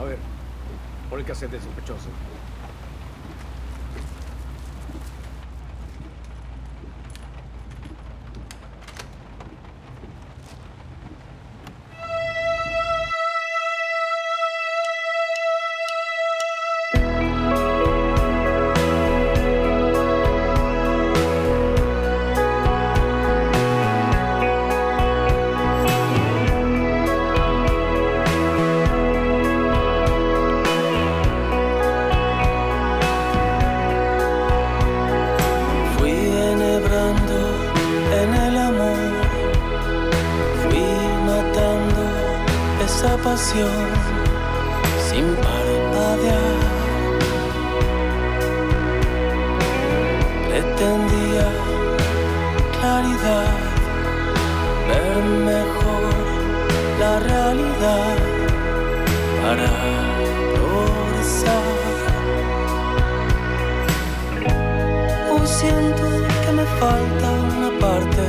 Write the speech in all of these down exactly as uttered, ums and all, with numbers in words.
A ver, pon el cassette del sospechoso. Sin parpadear, pretendía claridad, ver mejor la realidad para progresar. Hoy siento que me falta una parte,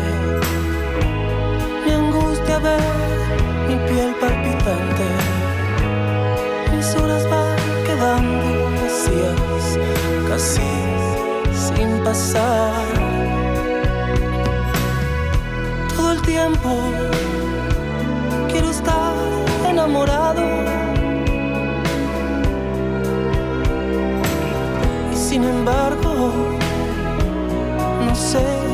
me angustia ver mi piel palpitante, mis horas van quedando vacías, casi sin pasar. Todo el tiempo quiero estar enamorado, y sin embargo no sé.